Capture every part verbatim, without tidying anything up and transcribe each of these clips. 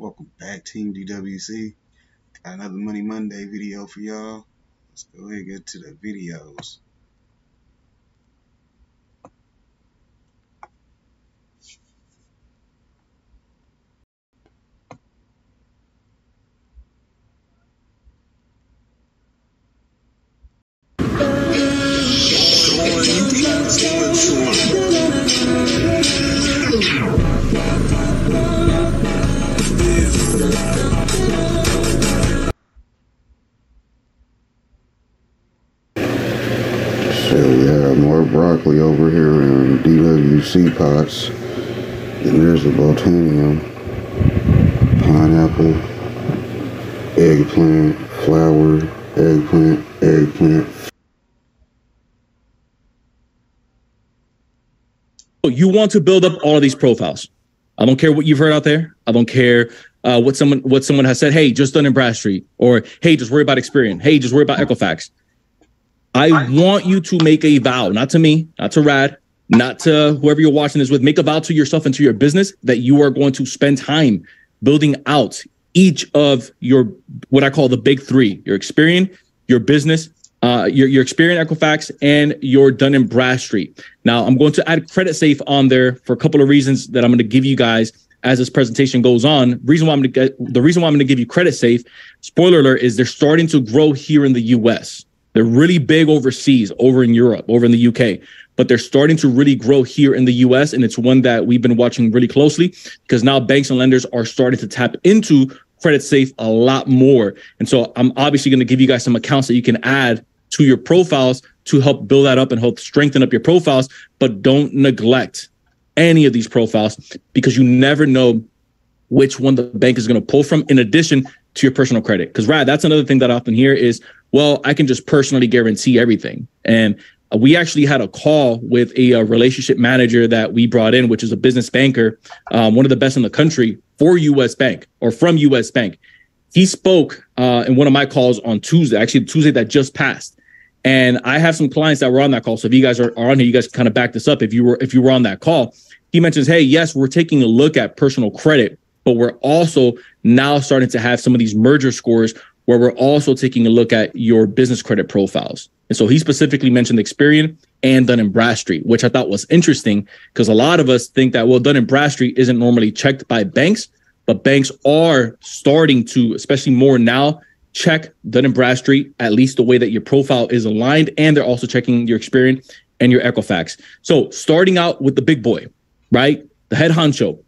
Welcome back, Team D W C. Got another Money Monday video for y'all. Let's go ahead and get to the videos. Broccoli over here in D W C pots, and there's the botanium, pineapple, eggplant, flower, eggplant, eggplant. You want to build up all of these profiles. I don't care what you've heard out there. I don't care uh, what someone what someone has said. Hey, just Dun and Bradstreet, or hey, just worry about Experian. Hey, just worry about Equifax. I want you to make a vow, not to me, not to Rad, not to whoever you're watching this with. Make a vow to yourself and to your business that you are going to spend time building out each of your, what I call the big three, your Experian, your business, uh, your, your Experian, Equifax, and your Dun and Bradstreet. Now, I'm going to add Credit Safe on there for a couple of reasons that I'm going to give you guys as this presentation goes on. Reason why I'm going to get, the reason why I'm going to give you Credit Safe, spoiler alert, is they're starting to grow here in the U S They're really big overseas, over in Europe, over in the U K, but they're starting to really grow here in the U S, and it's one that we've been watching really closely because now banks and lenders are starting to tap into Credit Safe a lot more. And so I'm obviously going to give you guys some accounts that you can add to your profiles to help build that up and help strengthen up your profiles, but don't neglect any of these profiles because you never know which one the bank is going to pull from in addition to your personal credit. Because, Rad, that's another thing that I often hear is, well, I can just personally guarantee everything. And we actually had a call with a, a relationship manager that we brought in, which is a business banker, um, one of the best in the country for U S. Bank or from U S. Bank. He spoke uh, in one of my calls on Tuesday, actually Tuesday that just passed. And I have some clients that were on that call. So if you guys are, are on here, you guys can kind of back this up. If you were if you were on that call, he mentions, hey, yes, we're taking a look at personal credit, but we're also now starting to have some of these merger scores where we're also taking a look at your business credit profiles. And so he specifically mentioned Experian and Dun and Bradstreet, which I thought was interesting because a lot of us think that, well, Dun and Bradstreet isn't normally checked by banks, but banks are starting to, especially more now, check Dun and Bradstreet, at least the way that your profile is aligned, and they're also checking your Experian and your Equifax. So starting out with the big boy, right, the head honcho,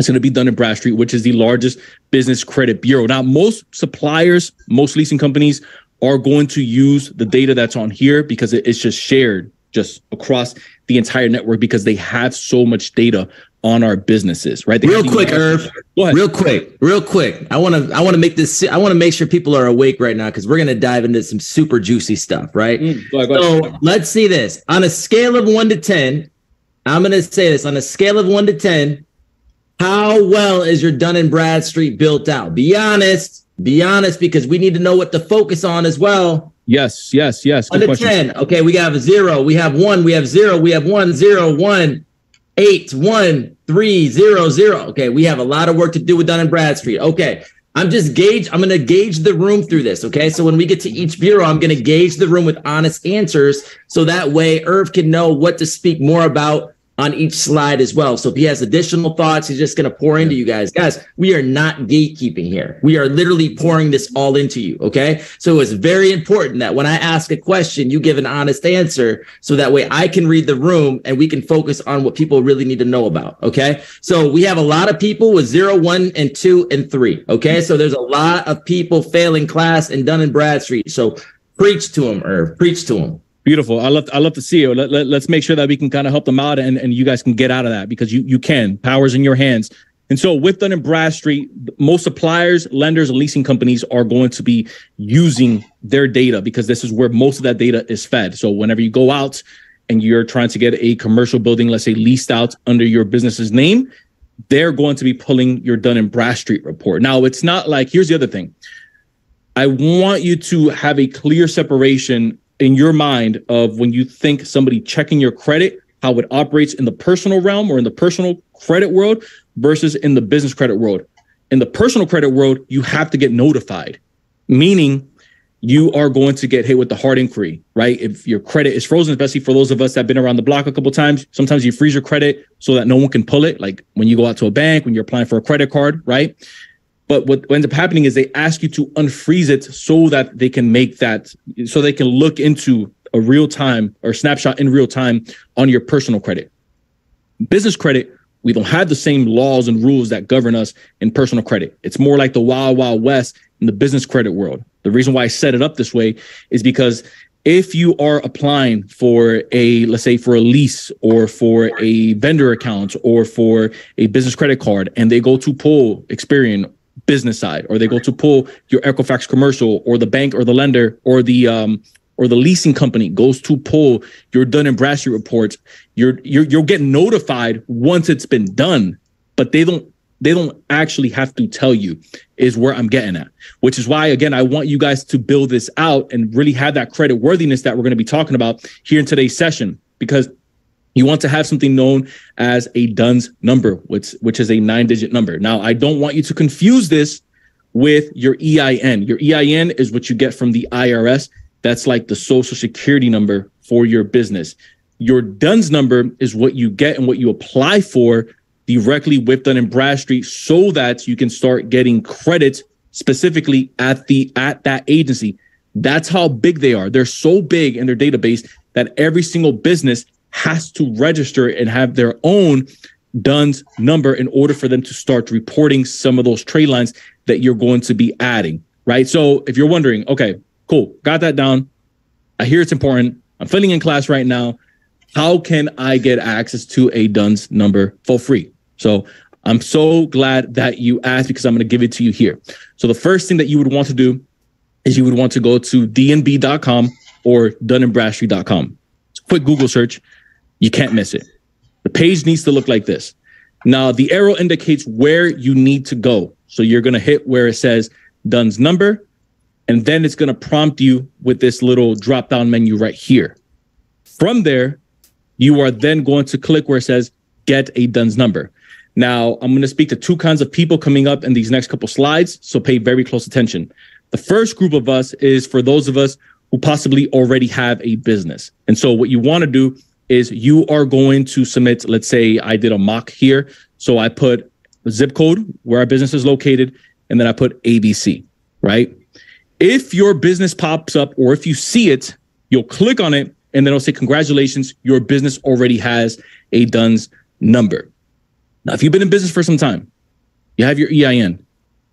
it's going to be Dun and Bradstreet, which is the largest business credit bureau. Now, most suppliers, most leasing companies are going to use the data that's on here because it's just shared just across the entire network because they have so much data on our businesses, right? They real quick, Irv. Go ahead. Real quick, real quick. I want to I want to make this I want to make sure people are awake right now because we're going to dive into some super juicy stuff, right? Mm, go ahead, go ahead. So let's see this on a scale of one to ten. I'm going to say this on a scale of one to ten. How well is your Dun and Bradstreet built out? Be honest. Be honest, because we need to know what to focus on as well. Yes, yes, yes. Under ten. Okay, we have a zero. We have one. We have zero. We have one, zero, one, eight, one, three, zero, zero. Okay, we have a lot of work to do with Dun and Bradstreet. Okay, I'm just gauge. I'm going to gauge the room through this. Okay, so when we get to each bureau, I'm going to gauge the room with honest answers, so that way Irv can know what to speak more about on each slide as well. So if he has additional thoughts, he's just going to pour into you guys. Guys, we are not gatekeeping here. We are literally pouring this all into you, okay? So it's very important that when I ask a question, you give an honest answer so that way I can read the room and we can focus on what people really need to know about, okay? So we have a lot of people with zero, one, and two, and three, okay? So there's a lot of people failing class in Dun and Bradstreet. So preach to them, Irv, preach to them. Beautiful. I love I love to see it. Let, let, let's make sure that we can kind of help them out and, and you guys can get out of that because you, you can. Power's in your hands. And so with Dun and Bradstreet, most suppliers, lenders, and leasing companies are going to be using their data because this is where most of that data is fed. So whenever you go out and you're trying to get a commercial building, let's say leased out under your business's name, they're going to be pulling your Dun and Bradstreet report. Now, it's not like, here's the other thing. I want you to have a clear separation in your mind of when you think somebody checking your credit, how it operates in the personal realm or in the personal credit world versus in the business credit world. In the personal credit world, you have to get notified, meaning you are going to get hit with the hard inquiry, right? If your credit is frozen, especially for those of us that have been around the block a couple of times, sometimes you freeze your credit so that no one can pull it, like when you go out to a bank, when you're applying for a credit card, right? But what ends up happening is they ask you to unfreeze it so that they can make that, so they can look into a real time or snapshot in real time on your personal credit. Business credit, we don't have the same laws and rules that govern us in personal credit. It's more like the wild, wild west in the business credit world. The reason why I set it up this way is because if you are applying for a, let's say for a lease or for a vendor account or for a business credit card, and they go to pull Experian business side, or they go to pull your Equifax commercial, or the bank or the lender or the um, or the leasing company goes to pull your Dun and Bradstreet reports, you're, you're, you'll get notified once it's been done, but they don't they don't actually have to tell you is where I'm getting at, which is why, again, I want you guys to build this out and really have that credit worthiness that we're going to be talking about here in today's session, because you want to have something known as a D U N S number, which, which is a nine-digit number. Now, I don't want you to confuse this with your E I N. Your E I N is what you get from the I R S. That's like the social security number for your business. Your D U N S number is what you get and what you apply for directly with Dun and Bradstreet, so that you can start getting credits specifically at the at that agency. That's how big they are. They're so big in their database that every single business has to register and have their own D U N S number in order for them to start reporting some of those trade lines that you're going to be adding, right? So if you're wondering, okay, cool, got that down, I hear it's important, I'm filling in class right now, how can I get access to a D U N S number for free? So I'm so glad that you asked, because I'm going to give it to you here. So the first thing that you would want to do is you would want to go to d n b dot com or dun and bradstreet dot com. It's a quick Google search. You can't miss it. The page needs to look like this. Now, the arrow indicates where you need to go. So you're going to hit where it says D U N S number, and then it's going to prompt you with this little drop-down menu right here. From there, you are then going to click where it says get a D U N S number. Now, I'm going to speak to two kinds of people coming up in these next couple slides, so pay very close attention. The first group of us is for those of us who possibly already have a business. And so what you want to do is you are going to submit, let's say I did a mock here. So I put the zip code where our business is located, and then I put A B C, right? If your business pops up, or if you see it, you'll click on it, and then it'll say, congratulations, your business already has a D U N S number. Now, if you've been in business for some time, you have your E I N,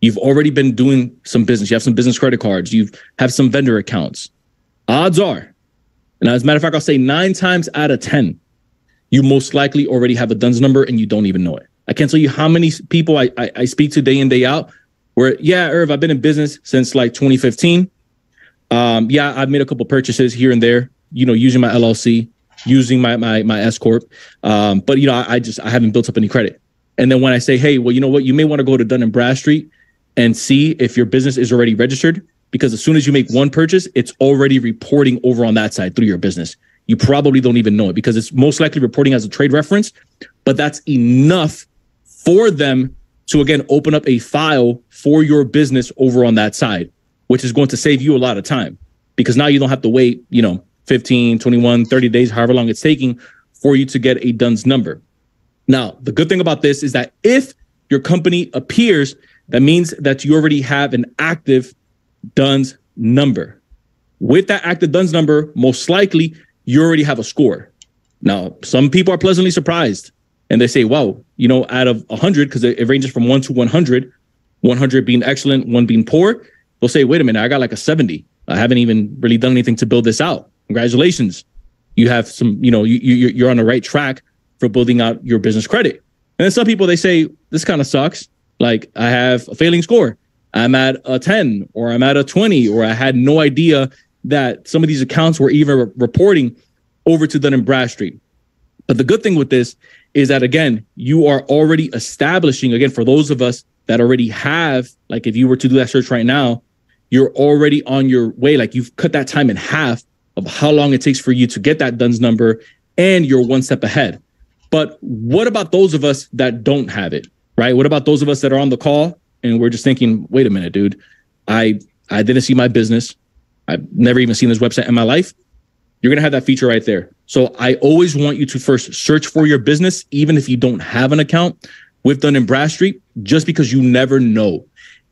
you've already been doing some business, you have some business credit cards, you have some vendor accounts, odds are, and as a matter of fact, I'll say nine times out of ten, you most likely already have a D U N S number and you don't even know it. I can't tell you how many people I, I, I speak to day in, day out where, yeah, Irv, I've been in business since like twenty fifteen. Um, yeah, I've made a couple purchases here and there, you know, using my L L C, using my my my S corp, um, but you know, I, I just I haven't built up any credit. And then when I say, hey, well, you know what, you may want to go to Dun and Bradstreet and see if your business is already registered, because as soon as you make one purchase, it's already reporting over on that side through your business. You probably don't even know it because it's most likely reporting as a trade reference, but that's enough for them to again open up a file for your business over on that side, which is going to save you a lot of time, because now you don't have to wait, you know, fifteen, twenty-one, thirty days, however long it's taking for you to get a D U N S number. Now, the good thing about this is that if your company appears, that means that you already have an active D U N S number. With that active D U N S number, most likely you already have a score. Now, some people are pleasantly surprised and they say, wow, you know, out of one hundred, because it ranges from one to one hundred, one hundred being excellent, one being poor, they'll say, wait a minute, I got like a seventy. I haven't even really done anything to build this out. Congratulations. You have some, you know, you, you, you're on the right track for building out your business credit. And then some people, they say, this kind of sucks. Like I have a failing score. I'm at a ten, or I'm at a twenty, or I had no idea that some of these accounts were even re- reporting over to Dun and Bradstreet. But the good thing with this is that, again, you are already establishing, again, for those of us that already have, like if you were to do that search right now, you're already on your way. Like you've cut that time in half of how long it takes for you to get that D U N S number, and you're one step ahead. But what about those of us that don't have it, right? What about those of us that are on the call and we're just thinking, wait a minute, dude, I I didn't see my business. I've never even seen this website in my life. You're going to have that feature right there. So I always want you to first search for your business, even if you don't have an account with Dun and Bradstreet, just because you never know.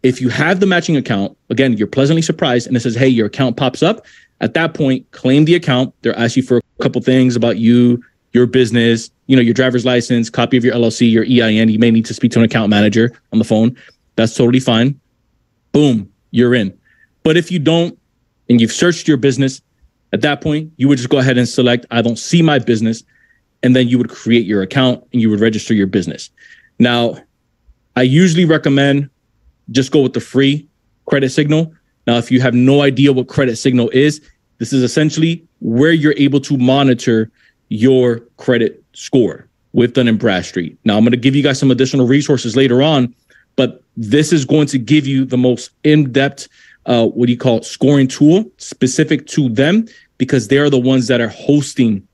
If you have the matching account, again, you're pleasantly surprised, and it says, hey, your account pops up. At that point, claim the account. They're asking for a couple things about you, your business, you know, your driver's license, copy of your L L C, your E I N. You may need to speak to an account manager on the phone. That's totally fine. Boom, you're in. But if you don't, and you've searched your business, at that point, you would just go ahead and select, I don't see my business. And then you would create your account and you would register your business. Now, I usually recommend just go with the free credit signal. Now, if you have no idea what credit signal is, this is essentially where you're able to monitor your credit score with Dun and Bradstreet. Now, I'm going to give you guys some additional resources later on, but this is going to give you the most in-depth Uh, what do you call it, scoring tool specific to them, because they are the ones that are hosting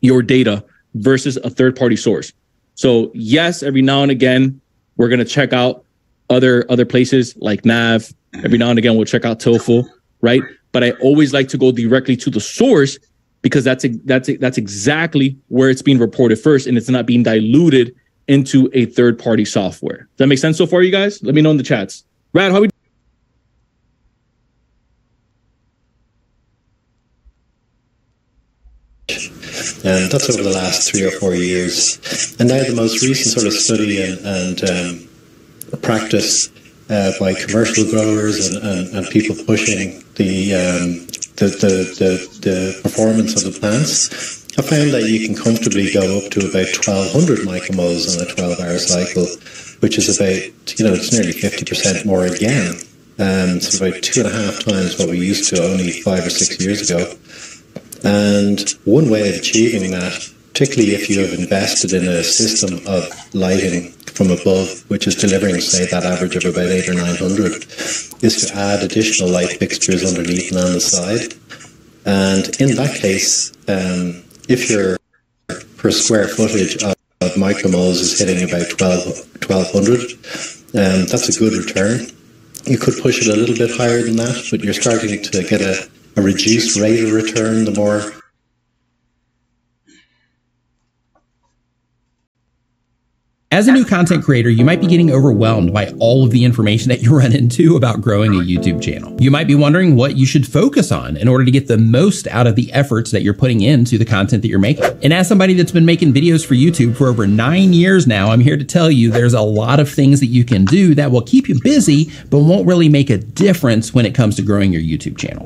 your data versus a third-party source. So yes, every now and again, we're going to check out other other places like Nav. Every now and again, we'll check out TOEFL, right? But I always like to go directly to the source, because that's a, that's a, that's exactly where it's being reported first, and it's not being diluted into a third-party software. Does that make sense so far, you guys? Let me know in the chats. Rad, how we And that's over the last three or four years. And now the most recent sort of study and, and um, practice uh, by commercial growers and, and, and people pushing the, um, the, the, the, the performance of the plants, I found that you can comfortably go up to about twelve hundred micromoles on a twelve-hour cycle, which is about, you know, it's nearly fifty percent more again. Um, so about two and a half times what we used to only five or six years ago. And one way of achieving that, particularly if you have invested in a system of lighting from above, which is delivering, say, that average of about eight or nine hundred, is to add additional light fixtures underneath and on the side. And in that case, um, if your per square footage of, of micromoles is hitting about twelve hundred, um, that's a good return. You could push it a little bit higher than that, but you're starting to get a A reduced rate of return the more as a new content creator, you might be getting overwhelmed by all of the information that you run into about growing a YouTube channel. You might be wondering what you should focus on in order to get the most out of the efforts that you're putting into the content that you're making. And as somebody that's been making videos for YouTube for over nine years now, I'm here to tell you there's a lot of things that you can do that will keep you busy, but won't really make a difference when it comes to growing your YouTube channel.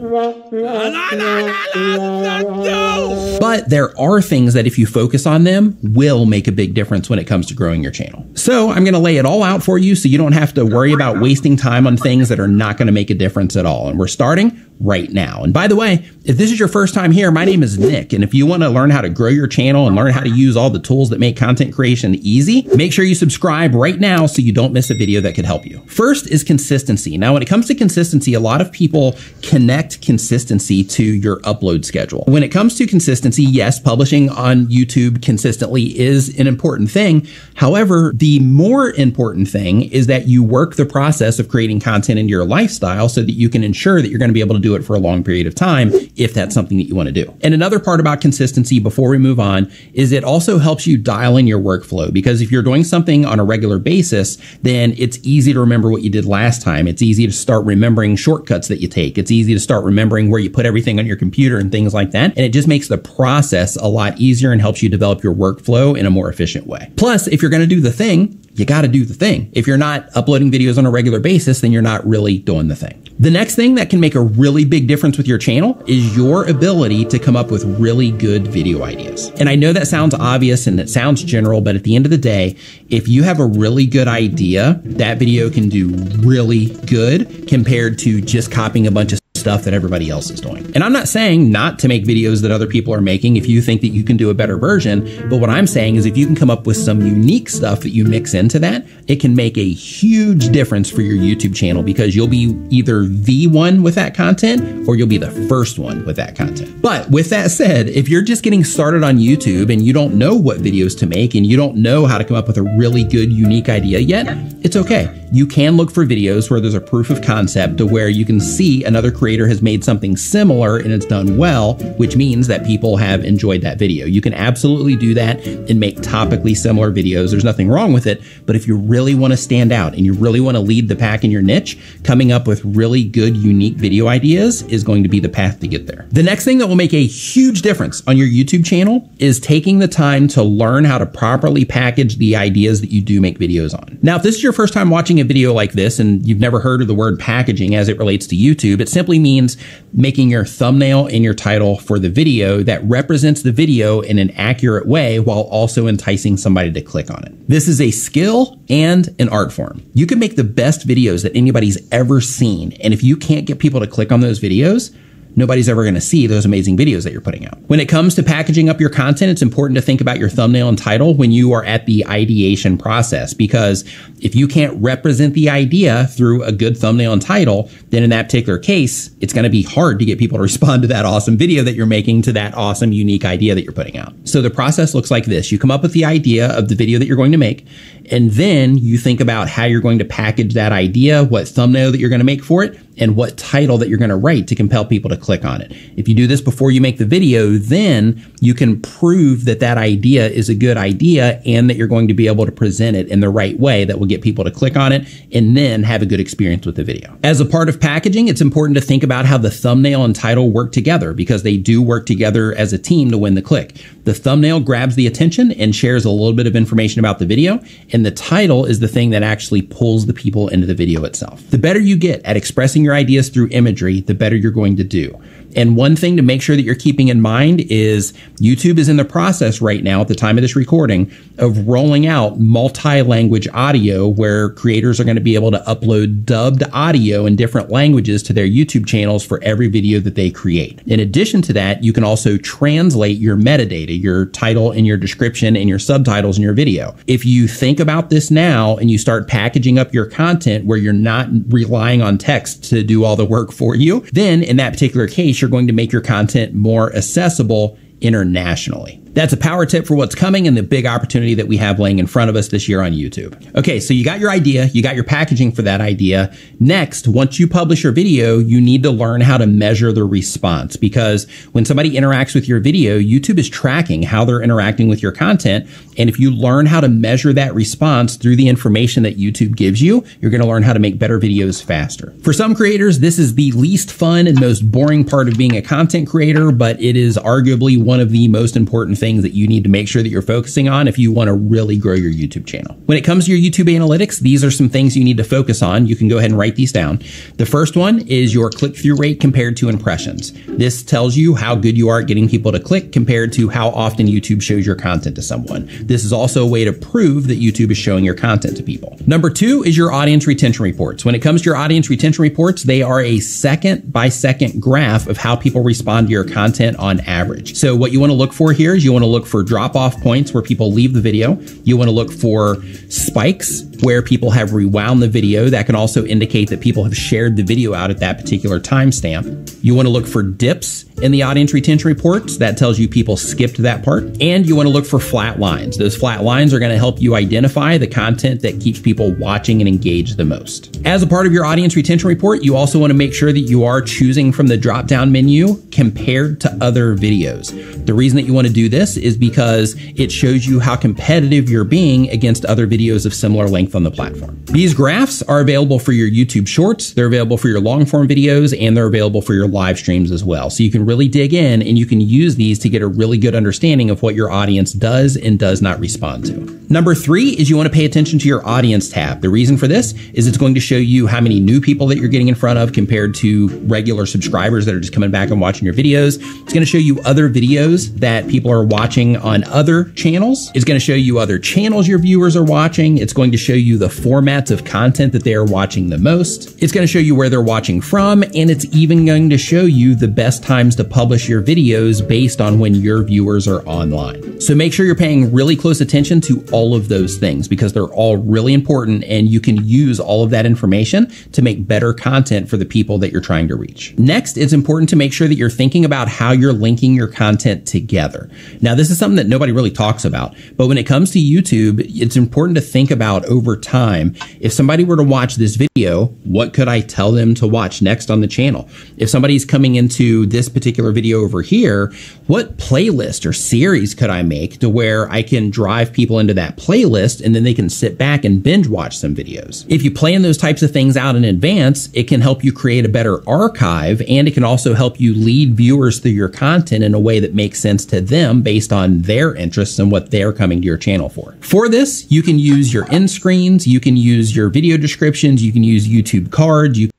But there are things that if you focus on them will make a big difference when it comes to growing your channel. So I'm going to lay it all out for you so you don't have to worry about wasting time on things that are not going to make a difference at all. And we're starting right now. And by the way, if this is your first time here, my name is Nick. And if you want to learn how to grow your channel and learn how to use all the tools that make content creation easy, make sure you subscribe right now so you don't miss a video that could help you. First is consistency. Now, when it comes to consistency, a lot of people connect consistency to your upload schedule. When it comes to consistency, yes, publishing on YouTube consistently is an important thing. However, the more important thing is that you work the process of creating content into your lifestyle so that you can ensure that you're going to be able to do it for a long period of time if that's something that you want to do. And another part about consistency before we move on is it also helps you dial in your workflow, because if you're doing something on a regular basis, then it's easy to remember what you did last time. It's easy to start remembering shortcuts that you take. It's easy to start remembering where you put everything on your computer and things like that. And it just makes the process a lot easier and helps you develop your workflow in a more efficient way. Plus, if you're going to do the thing, you got to do the thing. If you're not uploading videos on a regular basis, then you're not really doing the thing. The next thing that can make a really big difference with your channel is your ability to come up with really good video ideas. And I know that sounds obvious and it sounds general, but at the end of the day, if you have a really good idea, that video can do really good compared to just copying a bunch of stuff that everybody else is doing. And I'm not saying not to make videos that other people are making if you think that you can do a better version, but what I'm saying is if you can come up with some unique stuff that you mix into that, it can make a huge difference for your YouTube channel, because you'll be either the one with that content or you'll be the first one with that content. But with that said, if you're just getting started on YouTube and you don't know what videos to make and you don't know how to come up with a really good, unique idea yet, it's okay. you can look for videos where there's a proof of concept to where you can see another creator has made something similar and it's done well, which means that people have enjoyed that video. You can absolutely do that and make topically similar videos. There's nothing wrong with it. But if you really want to stand out and you really want to lead the pack in your niche, coming up with really good, unique video ideas is going to be the path to get there. The next thing that will make a huge difference on your YouTube channel is taking the time to learn how to properly package the ideas that you do make videos on. Now, if this is your first time watching a video like this and you've never heard of the word packaging as it relates to YouTube, it simply means making your thumbnail and your title for the video that represents the video in an accurate way while also enticing somebody to click on it. This is a skill and an art form. You can make the best videos that anybody's ever seen, and if you can't get people to click on those videos, nobody's ever going to see those amazing videos that you're putting out. When it comes to packaging up your content, it's important to think about your thumbnail and title when you are at the ideation process, because if you can't represent the idea through a good thumbnail and title, then in that particular case, it's going to be hard to get people to respond to that awesome video that you're making, to that awesome, unique idea that you're putting out. So the process looks like this. You come up with the idea of the video that you're going to make, and then you think about how you're going to package that idea, what thumbnail that you're going to make for it, and what title that you're going to write to compel people to click on it. If you do this before you make the video, then you can prove that that idea is a good idea and that you're going to be able to present it in the right way that will get people to click on it and then have a good experience with the video. As a part of packaging, it's important to think about how the thumbnail and title work together, because they do work together as a team to win the click. The thumbnail grabs the attention and shares a little bit of information about the video, and the title is the thing that actually pulls the people into the video itself. The better you get at expressing your ideas through imagery, the better you're going to do. And one thing to make sure that you're keeping in mind is YouTube is in the process right now, at the time of this recording, of rolling out multi-language audio, where creators are going to be able to upload dubbed audio in different languages to their YouTube channels for every video that they create. In addition to that, you can also translate your metadata, your title and your description and your subtitles in your video. If you think about this now and you start packaging up your content where you're not relying on text to do all the work for you, then in that particular case, you're going to make your content more accessible internationally. That's a power tip for what's coming and the big opportunity that we have laying in front of us this year on YouTube. Okay, so you got your idea, you got your packaging for that idea. Next, once you publish your video, you need to learn how to measure the response, because when somebody interacts with your video, YouTube is tracking how they're interacting with your content. And if you learn how to measure that response through the information that YouTube gives you, you're going to learn how to make better videos faster. For some creators, this is the least fun and most boring part of being a content creator, but it is arguably one of the most important things that you need to make sure that you're focusing on if you want to really grow your YouTube channel. When it comes to your YouTube analytics, these are some things you need to focus on. You can go ahead and write these down. The first one is your click-through rate compared to impressions. This tells you how good you are at getting people to click compared to how often YouTube shows your content to someone. This is also a way to prove that YouTube is showing your content to people. Number two is your audience retention reports. When it comes to your audience retention reports, they are a second-by-second graph of how people respond to your content on average. So what you want to look for here is you You want to look for drop-off points where people leave the video. You want to look for spikes where people have rewound the video. That can also indicate that people have shared the video out at that particular timestamp. You want to look for dips in the audience retention reports. That tells you people skipped that part. And you want to look for flat lines. Those flat lines are going to help you identify the content that keeps people watching and engaged the most. As a part of your audience retention report, you also want to make sure that you are choosing from the drop-down menu compared to other videos. The reason that you want to do this is because it shows you how competitive you're being against other videos of similar length on the platform. These graphs are available for your YouTube shorts, they're available for your long form videos, and they're available for your live streams as well. So you can really dig in and you can use these to get a really good understanding of what your audience does and does not respond to. Number three is you want to pay attention to your audience tab. The reason for this is it's going to show you how many new people that you're getting in front of compared to regular subscribers that are just coming back and watching your videos. It's going to show you other videos that people are watching on other channels. It's going to show you other channels your viewers are watching. It's going to show you the formats of content that they are watching the most. It's going to show you where they're watching from, and it's even going to show you the best times to publish your videos based on when your viewers are online. So make sure you're paying really close attention to all of those things, because they're all really important, and you can use all of that information to make better content for the people that you're trying to reach. Next, it's important to make sure that you're thinking about how you're linking your content together. Now, this is something that nobody really talks about, but when it comes to YouTube, it's important to think about over over time. If somebody were to watch this video, what could I tell them to watch next on the channel? If somebody's coming into this particular video over here, what playlist or series could I make to where I can drive people into that playlist and then they can sit back and binge watch some videos? If you plan those types of things out in advance, it can help you create a better archive, and it can also help you lead viewers through your content in a way that makes sense to them based on their interests and what they're coming to your channel for. For this, you can use your end screens, you can use your video descriptions, you can use YouTube cards. You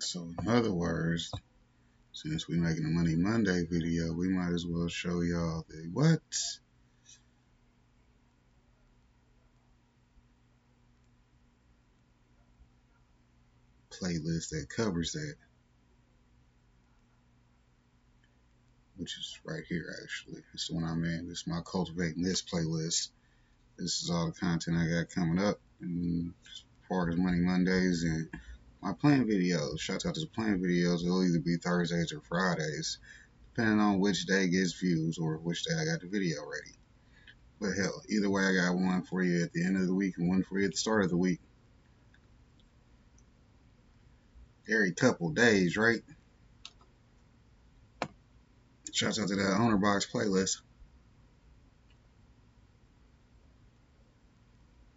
so in other words, since we're making a Money Monday video, we might as well show y'all the what? Playlist that covers that, which is right here. Actually, it's the one I'm in. It's my Cultivating This playlist. This is all the content I got coming up, and as far as Money Mondays and my plan videos. Shout out to the plan videos. It'll either be Thursdays or Fridays, depending on which day gets views or which day I got the video ready. But hell, either way, I got one for you at the end of the week and one for you at the start of the week. Every couple days, right? Shout out to that Owner Box playlist.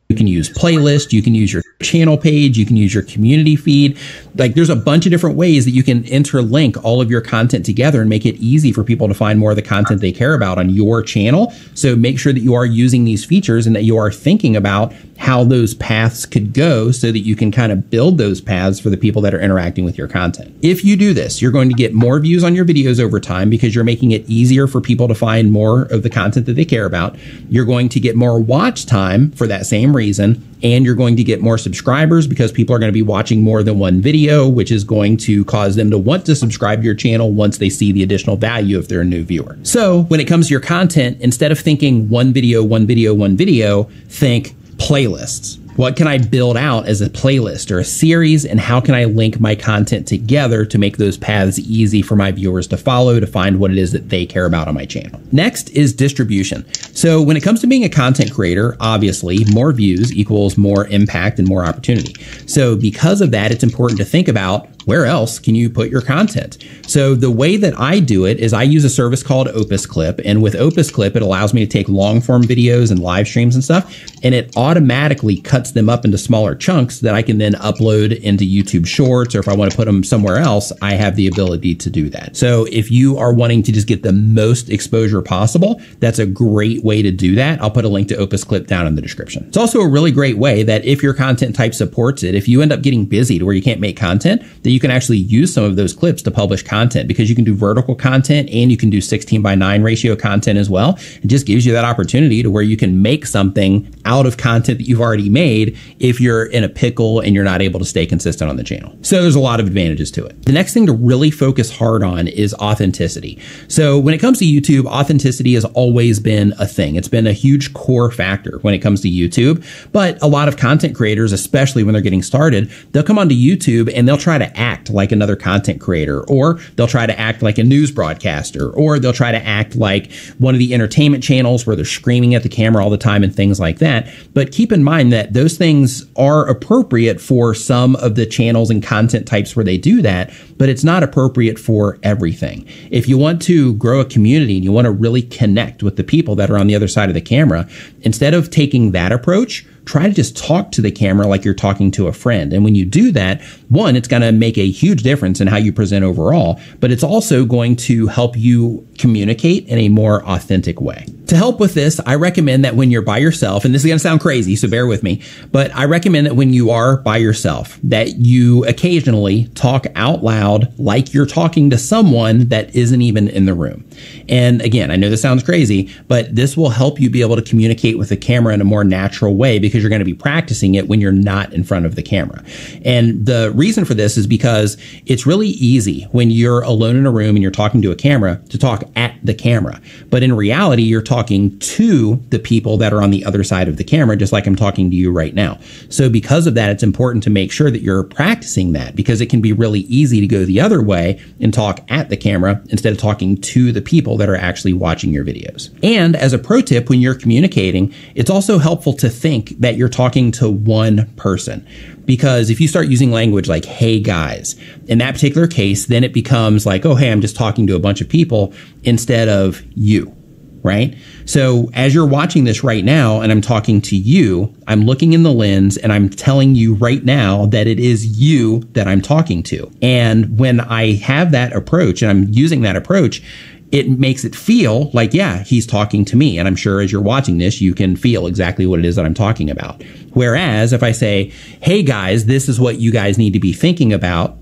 You can use playlist, you can use your channel page, you can use your community feed. Like, there's a bunch of different ways that you can interlink all of your content together and make it easy for people to find more of the content they care about on your channel. So make sure that you are using these features and that you are thinking about how those paths could go so that you can kind of build those paths for the people that are interacting with your content. If you do this, you're going to get more views on your videos over time because you're making it easier for people to find more of the content that they care about. You're going to get more watch time for that same reason, and you're going to get more subscribers because people are going to be watching more than one video, which is going to cause them to want to subscribe to your channel once they see the additional value if they're a new viewer. So when it comes to your content, instead of thinking one video, one video, one video, think playlists. What can I build out as a playlist or a series, and how can I link my content together to make those paths easy for my viewers to follow, to find what it is that they care about on my channel? Next is distribution. So when it comes to being a content creator, obviously more views equals more impact and more opportunity. So because of that, it's important to think about where else can you put your content? So the way that I do it is I use a service called Opus Clip. And with Opus Clip, it allows me to take long form videos and live streams and stuff, and it automatically cuts them up into smaller chunks that I can then upload into YouTube Shorts, or if I want to put them somewhere else, I have the ability to do that. So if you are wanting to just get the most exposure possible, that's a great way to do that. I'll put a link to Opus Clip down in the description. It's also a really great way that if your content type supports it, if you end up getting busy to where you can't make content, that you can actually use some of those clips to publish content, because you can do vertical content and you can do sixteen by nine ratio content as well. It just gives you that opportunity to where you can make something out of content that you've already made if you're in a pickle and you're not able to stay consistent on the channel. So there's a lot of advantages to it. The next thing to really focus hard on is authenticity. So when it comes to YouTube, authenticity has always been a thing. It's been a huge core factor when it comes to YouTube, but a lot of content creators, especially when they're getting started, they'll come onto YouTube and they'll try to act act like another content creator, or they'll try to act like a news broadcaster, or they'll try to act like one of the entertainment channels where they're screaming at the camera all the time and things like that. But keep in mind that those things are appropriate for some of the channels and content types where they do that, but it's not appropriate for everything. If you want to grow a community and you want to really connect with the people that are on the other side of the camera, instead of taking that approach, try to just talk to the camera like you're talking to a friend. And when you do that, one, it's going to make a huge difference in how you present overall, but it's also going to help you communicate in a more authentic way. To help with this, I recommend that when you're by yourself, and this is going to sound crazy, so bear with me, but I recommend that when you are by yourself, that you occasionally talk out loud like you're talking to someone that isn't even in the room. And again, I know this sounds crazy, but this will help you be able to communicate with the camera in a more natural way, because you're going to be practicing it when you're not in front of the camera. And the reason for this is because it's really easy when you're alone in a room and you're talking to a camera to talk at the camera. But in reality, you're talking to the people that are on the other side of the camera, just like I'm talking to you right now. So because of that, it's important to make sure that you're practicing that, because it can be really easy to go the other way and talk at the camera instead of talking to the people that are actually watching your videos. And as a pro tip, when you're communicating, it's also helpful to think that you're talking to one person. Because if you start using language like, hey, guys, in that particular case, then it becomes like, oh, hey, I'm just talking to a bunch of people instead of you, right? So as you're watching this right now and I'm talking to you, I'm looking in the lens and I'm telling you right now that it is you that I'm talking to. And when I have that approach and I'm using that approach, it makes it feel like, yeah, he's talking to me. And I'm sure as you're watching this, you can feel exactly what it is that I'm talking about. Whereas if I say, hey, guys, this is what you guys need to be thinking about,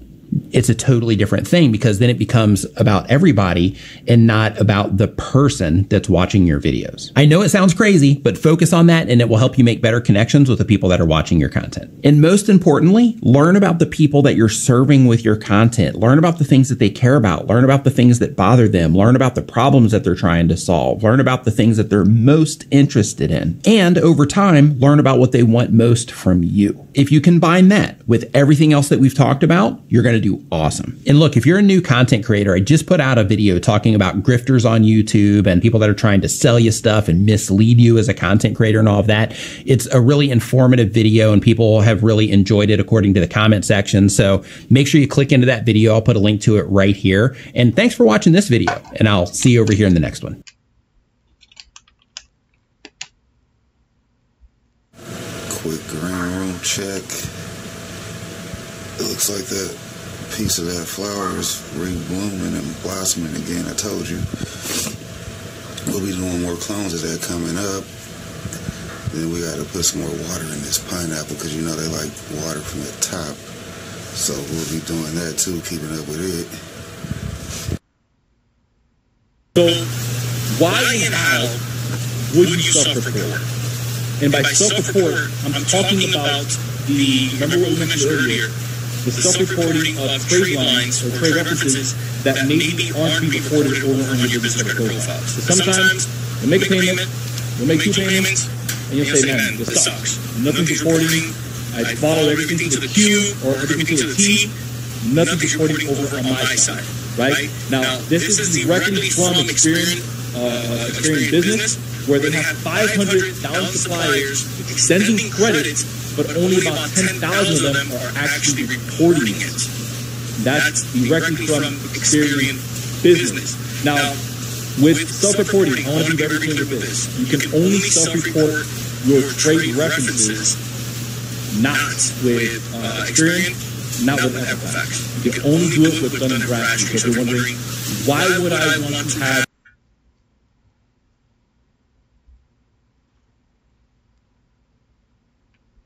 it's a totally different thing, because then it becomes about everybody and not about the person that's watching your videos. I know it sounds crazy, but focus on that and it will help you make better connections with the people that are watching your content. And most importantly, learn about the people that you're serving with your content. Learn about the things that they care about. Learn about the things that bother them. Learn about the problems that they're trying to solve. Learn about the things that they're most interested in. And over time, learn about what they want most from you. If you combine that with everything else that we've talked about, you're going to do awesome. And look, if you're a new content creator, I just put out a video talking about grifters on YouTube and people that are trying to sell you stuff and mislead you as a content creator and all of that. It's a really informative video and people have really enjoyed it according to the comment section. So make sure you click into that video. I'll put a link to it right here. And thanks for watching this video, and I'll see you over here in the next one. Quick ground room check. It looks like that piece of that flower is re-blooming and blossoming again. I told you. We'll be doing more clones of that coming up. Then we got to put some more water in this pineapple, because you know they like water from the top. So we'll be doing that too, keeping up with it. So why in hell would you suffer for it? And by self-report, I'm talking about the, remember what we mentioned earlier, the self-reporting of trade lines or trade references that maybe aren't reported over on your business credit profiles. So sometimes you'll make a payment, you'll make two payments, and you'll say, man, this sucks. Nothing's reporting. I followed everything to the Q or everything to the T. Nothing's reporting over on my side, right? Now, this is directly from Experian, uh, Experian business, where they have five hundred thousand suppliers extending credits, but only about ten thousand of them are actually reporting it. That's directly from Experian business. Now, with self-reporting, I want to be very clear with this. You can only self-report your trade references, not with uh, Experian, not with Equifax. You can only do it with Dun and Bradstreet, because they're wondering, why would I want to have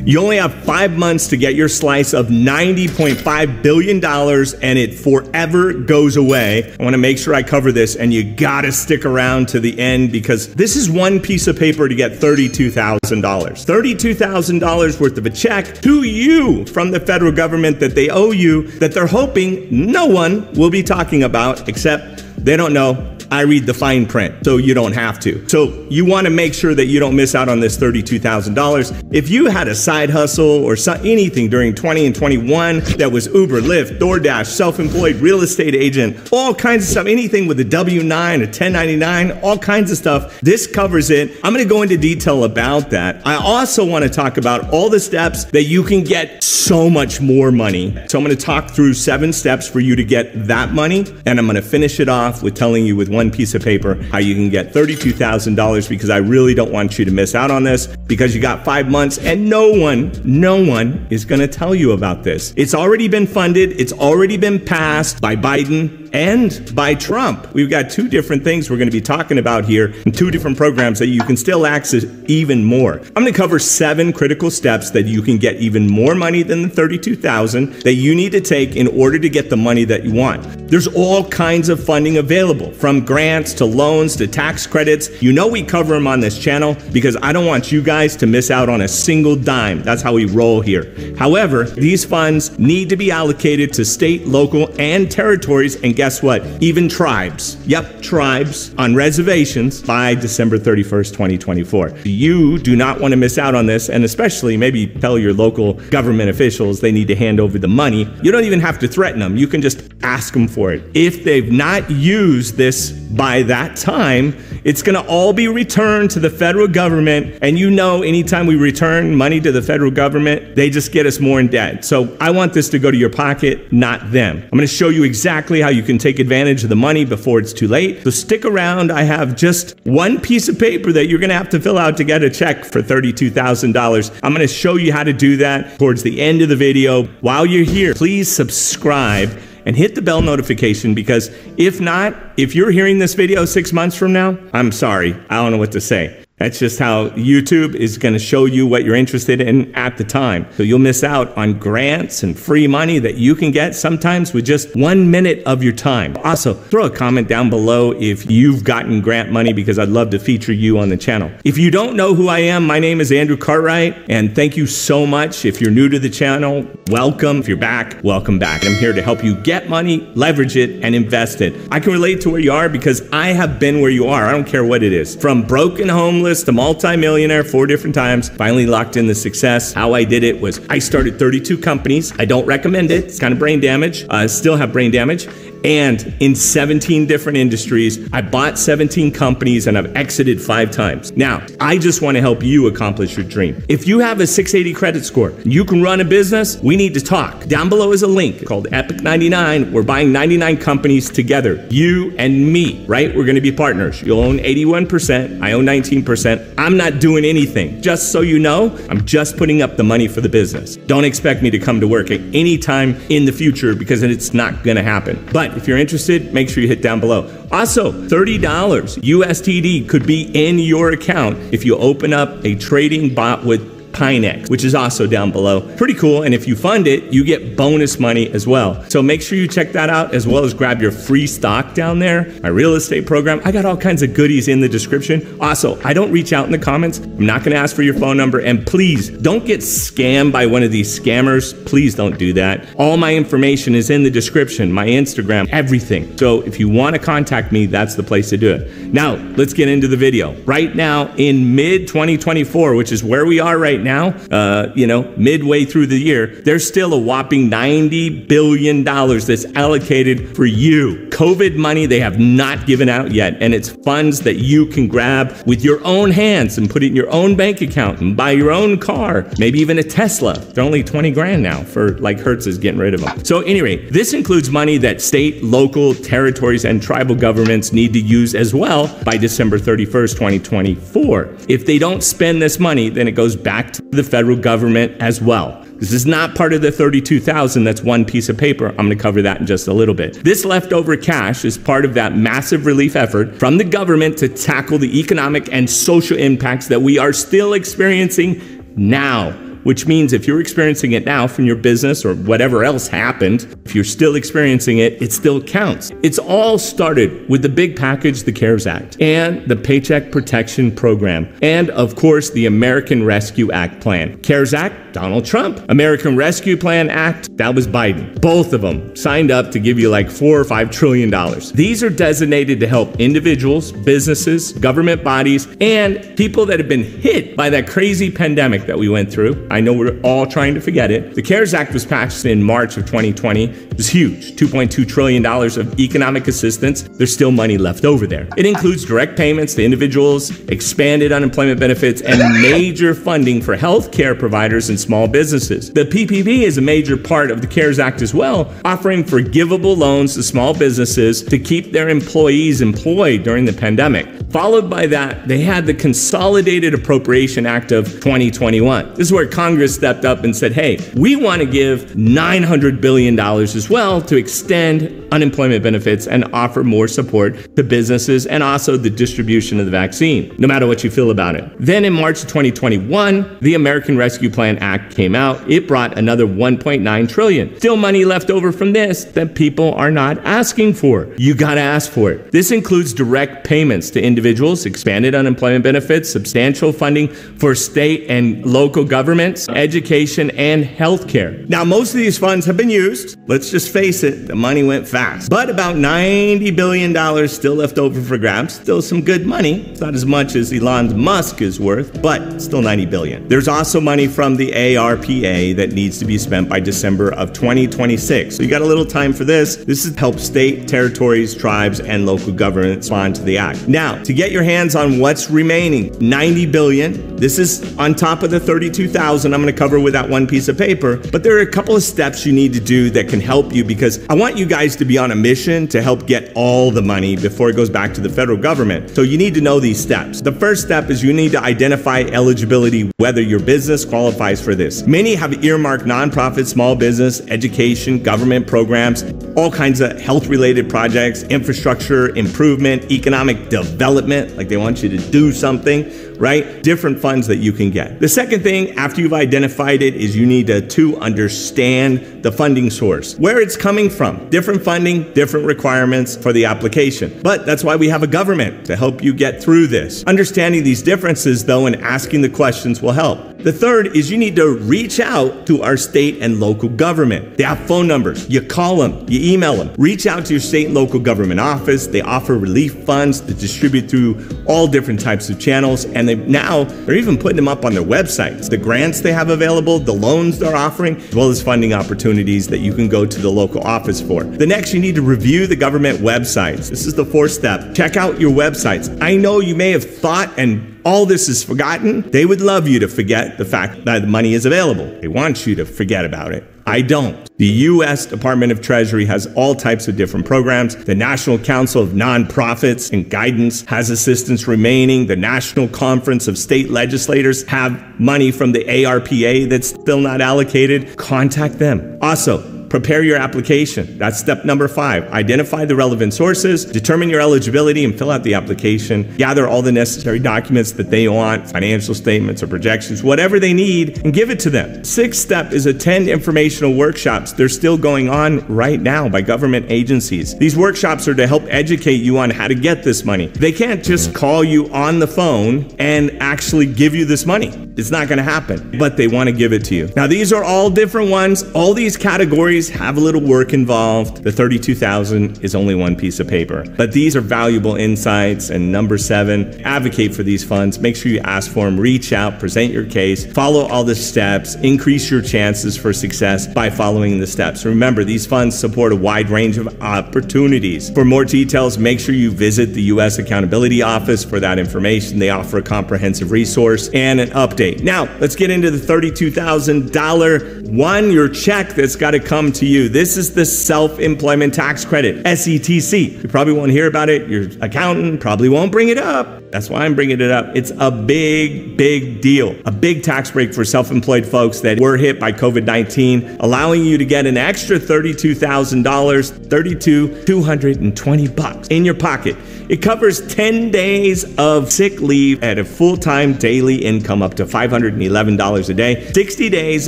You only have five months to get your slice of ninety point five billion dollars, and it forever goes away. I want to make sure I cover this, and you got to stick around to the end, because this is one piece of paper to get thirty-two thousand dollars. thirty-two thousand dollars worth of a check to you from the federal government that they owe you, that they're hoping no one will be talking about, except they don't know. I read the fine print, so you don't have to. So you want to make sure that you don't miss out on this thirty-two thousand dollars. If you had a side hustle or so, anything during twenty and twenty-one that was Uber, Lyft, DoorDash, self-employed, real estate agent, all kinds of stuff, anything with a W nine, a ten ninety-nine, all kinds of stuff, this covers it. I'm going to go into detail about that. I also want to talk about all the steps that you can get so much more money. So I'm going to talk through seven steps for you to get that money, and I'm going to finish it off with telling you with one one piece of paper how you can get thirty-two thousand dollars, because I really don't want you to miss out on this, because you got five months and no one, no one is going to tell you about this. It's already been funded. It's already been passed by Biden. Biden and by Trump. We've got two different things we're going to be talking about here and two different programs that you can still access even more. I'm going to cover seven critical steps that you can get even more money than the thirty-two thousand dollars that you need to take in order to get the money that you want. There's all kinds of funding available, from grants to loans to tax credits. You know we cover them on this channel because I don't want you guys to miss out on a single dime. That's how we roll here. However, these funds need to be allocated to state, local, and territories, and guess what? Even tribes. Yep, tribes on reservations by December thirty-first, twenty twenty-four. You do not want to miss out on this, and especially maybe tell your local government officials they need to hand over the money. You don't even have to threaten them. You can just ask them for it. If they've not used this by that time, it's going to all be returned to the federal government. And you know, anytime we return money to the federal government, they just get us more in debt. So I want this to go to your pocket, not them. I'm going to show you exactly how you can take advantage of the money before it's too late. So stick around. I have just one piece of paper that you're going to have to fill out to get a check for thirty-two thousand dollars. I'm going to show you how to do that towards the end of the video. While you're here, please subscribe and hit the bell notification, because if not, if you're hearing this video six months from now, I'm sorry, I don't know what to say. That's just how YouTube is going to show you what you're interested in at the time. So you'll miss out on grants and free money that you can get sometimes with just one minute of your time. Also, throw a comment down below if you've gotten grant money, because I'd love to feature you on the channel. If you don't know who I am, my name is Andrew Cartwright, and thank you so much. If you're new to the channel, welcome. If you're back, welcome back. I'm here to help you get money, leverage it, and invest it. I can relate to where you are because I have been where you are. I don't care what it is. From broken homeless to multi-millionaire four different times, finally locked in the success. How I did it was I started thirty-two companies. I don't recommend it. It's kind of brain damage. I still have brain damage. And in seventeen different industries, I bought seventeen companies and I've exited five times. Now, I just want to help you accomplish your dream. If you have a six eighty credit score and you can run a business, we need to talk. Down below is a link called Epic ninety-nine. We're buying ninety-nine companies together, you and me, right? We're going to be partners. You'll own eighty-one percent. I own nineteen percent. I'm not doing anything. Just so you know, I'm just putting up the money for the business. Don't expect me to come to work at any time in the future, because it's not going to happen. But if you're interested, make sure you hit down below. Also, thirty dollars U S D T could be in your account if you open up a trading bot with Pinex, which is also down below. Pretty cool. And if you fund it, you get bonus money as well. So make sure you check that out, as well as grab your free stock down there, my real estate program. I got all kinds of goodies in the description. Also, I don't reach out in the comments. I'm not going to ask for your phone number. And please don't get scammed by one of these scammers. Please don't do that. All my information is in the description, my Instagram, everything. So if you want to contact me, that's the place to do it. Now, let's get into the video. Right now, in mid twenty twenty-four, which is where we are right now, Now, uh, you know, midway through the year, there's still a whopping ninety billion dollars that's allocated for you. COVID money they have not given out yet, and it's funds that you can grab with your own hands and put it in your own bank account and buy your own car, maybe even a Tesla. They're only twenty grand now for, like, Hertz is getting rid of them. So anyway, this includes money that state, local, territories, and tribal governments need to use as well by December thirty-first, twenty twenty-four. If they don't spend this money, then it goes back to the federal government as well. This is not part of the thirty-two thousand dollars. That's one piece of paper. I'm going to cover that in just a little bit. This leftover cash is part of that massive relief effort from the government to tackle the economic and social impacts that we are still experiencing now. Which means if you're experiencing it now from your business or whatever else happened, if you're still experiencing it, it still counts. It's all started with the big package, the CARES Act, and the Paycheck Protection Program, and of course, the American Rescue Act plan. CARES Act, Donald Trump. American Rescue Plan Act, that was Biden. Both of them signed up to give you like four or five trillion dollars. These are designated to help individuals, businesses, government bodies, and people that have been hit by that crazy pandemic that we went through. I know we're all trying to forget it. The CARES Act was passed in March of twenty twenty. It was huge, two point two trillion dollars of economic assistance. There's still money left over there. It includes direct payments to individuals, expanded unemployment benefits, and major funding for healthcare providers and small businesses. The P P P is a major part of the CARES Act as well, offering forgivable loans to small businesses to keep their employees employed during the pandemic. Followed by that, they had the Consolidated Appropriations Act of twenty twenty-one. This is where Congress stepped up and said, hey, we want to give nine hundred billion dollars as well to extend unemployment benefits and offer more support to businesses and also the distribution of the vaccine, no matter what you feel about it. Then in March twenty twenty-one, the American Rescue Plan Act came out. It brought another one point nine trillion dollars. Still money left over from this that people are not asking for. You gotta ask for it. This includes direct payments to individuals, expanded unemployment benefits, substantial funding for state and local governments, education, and healthcare. Now, most of these funds have been used. Let's just face it, the money went fast. But about ninety billion dollars still left over for grabs. Still some good money. It's not as much as Elon Musk is worth, but still ninety billion dollars. There's also money from the A R P A that needs to be spent by December of twenty twenty-six. So you got a little time for this. This is help state, territories, tribes, and local governments respond to the act. Now, to get your hands on what's remaining, ninety billion dollars. This is on top of the thirty-two thousand dollars I'm going to cover with that one piece of paper, but there are a couple of steps you need to do that can help you, because I want you guys to be on a mission to help get all the money before it goes back to the federal government. So you need to know these steps. The first step is you need to identify eligibility, whether your business qualifies for this. Many have earmarked nonprofits, small business, education, government programs, all kinds of health-related projects, infrastructure improvement, economic development, like they want you to do something, right? Different funds that you can get. The second thing, after you've identified it, is you need to, to understand the funding source, where it's coming from. Different funding, different requirements for the application. But that's why we have a government to help you get through this. Understanding these differences, though, and asking the questions will help. The third is you need to reach out to our state and local government. They have phone numbers. You call them, you email them. Reach out to your state and local government office. They offer relief funds to distribute through all different types of channels. And they now they're even putting them up on their websites. The grants they have available, the loans they're offering, as well as funding opportunities that you can go to the local office for. The next, you need to review the government websites. This is the fourth step. Check out your websites. I know you may have thought and all this is forgotten. They would love you to forget the fact that the money is available. They want you to forget about it. I don't. The U S Department of Treasury has all types of different programs. The National Council of Nonprofits and Guidance has assistance remaining. The National Conference of State Legislators have money from the A R P A that's still not allocated. Contact them. Also, prepare your application. That's step number five. Identify the relevant sources, determine your eligibility, and fill out the application. Gather all the necessary documents that they want, financial statements or projections, whatever they need, and give it to them. Sixth step is attend informational workshops. They're still going on right now by government agencies. These workshops are to help educate you on how to get this money. They can't just call you on the phone and actually give you this money. It's not going to happen, but they want to give it to you. Now, these are all different ones. All these categories have a little work involved. The thirty-two thousand is only one piece of paper, but these are valuable insights. And number seven, advocate for these funds. Make sure you ask for them, reach out, present your case, follow all the steps, increase your chances for success by following the steps. Remember, these funds support a wide range of opportunities. For more details, make sure you visit the U S Accountability Office for that information. They offer a comprehensive resource and an update. Now, let's get into the thirty-two thousand dollar one, your check that's got to come to you. This is the self-employment tax credit, S E T C. You probably won't hear about it. Your accountant probably won't bring it up. That's why I'm bringing it up. It's a big, big deal. A big tax break for self-employed folks that were hit by COVID nineteen, allowing you to get an extra thirty-two thousand dollars, thirty-two thousand two hundred twenty dollars in your pocket. It covers ten days of sick leave at a full-time daily income up to five hundred eleven dollars a day, sixty days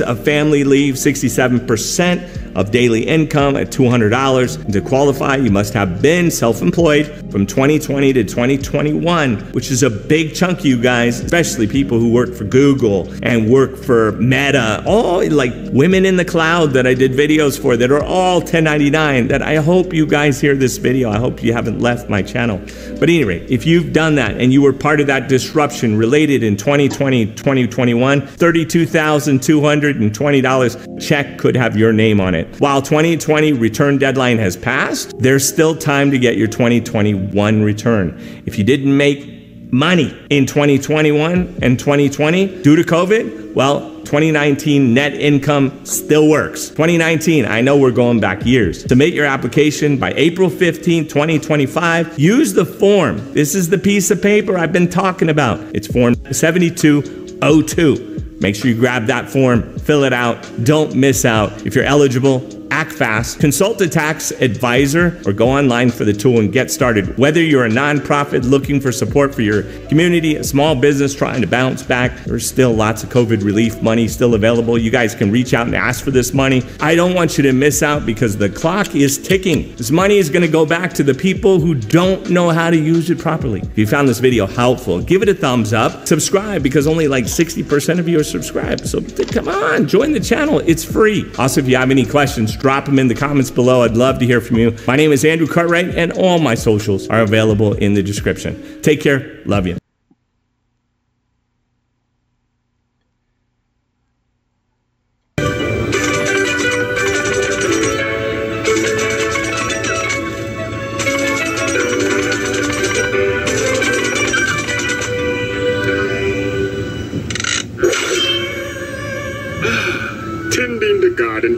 of family leave, sixty-seven percent of daily income at two hundred dollars. And to qualify, you must have been self-employed from twenty twenty to twenty twenty-one, which is a big chunk of you guys, especially people who work for Google and work for Meta, all like women in the cloud that I did videos for that are all ten ninety-nine, that I hope you guys hear this video. I hope you haven't left my channel. But anyway, if you've done that and you were part of that disruption related in twenty twenty, twenty twenty-one, thirty-two thousand two hundred twenty dollars check could have your name on it. While twenty twenty return deadline has passed, there's still time to get your twenty twenty-one return. If you didn't make money in twenty twenty-one and twenty twenty due to COVID, well, twenty nineteen net income still works. twenty nineteen, I know we're going back years. Submit your application by April fifteenth, twenty twenty-five. Use the form. This is the piece of paper I've been talking about. It's form seventy-two oh two. Make sure you grab that form, fill it out. Don't miss out. If you're eligible, TaxFast, consult a tax advisor, or go online for the tool and get started. Whether you're a nonprofit looking for support for your community, a small business trying to bounce back, there's still lots of COVID relief money still available. You guys can reach out and ask for this money. I don't want you to miss out because the clock is ticking. This money is going to go back to the people who don't know how to use it properly. If you found this video helpful, give it a thumbs up. Subscribe because only like sixty percent of you are subscribed. So come on, join the channel. It's free. Also, if you have any questions, drop them in the comments below. I'd love to hear from you. My name is Andrew Cartwright, and all my socials are available in the description. Take care. Love you.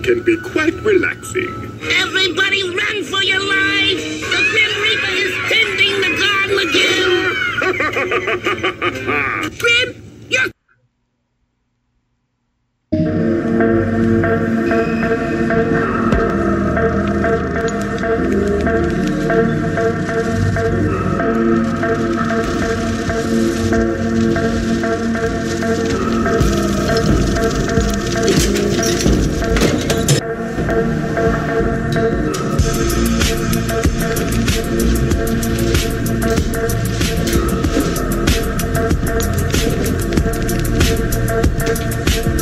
Can be quite relaxing. Everybody run for your lives! The Grim Reaper is tending the garden again! Grim, you're... We'll be right back.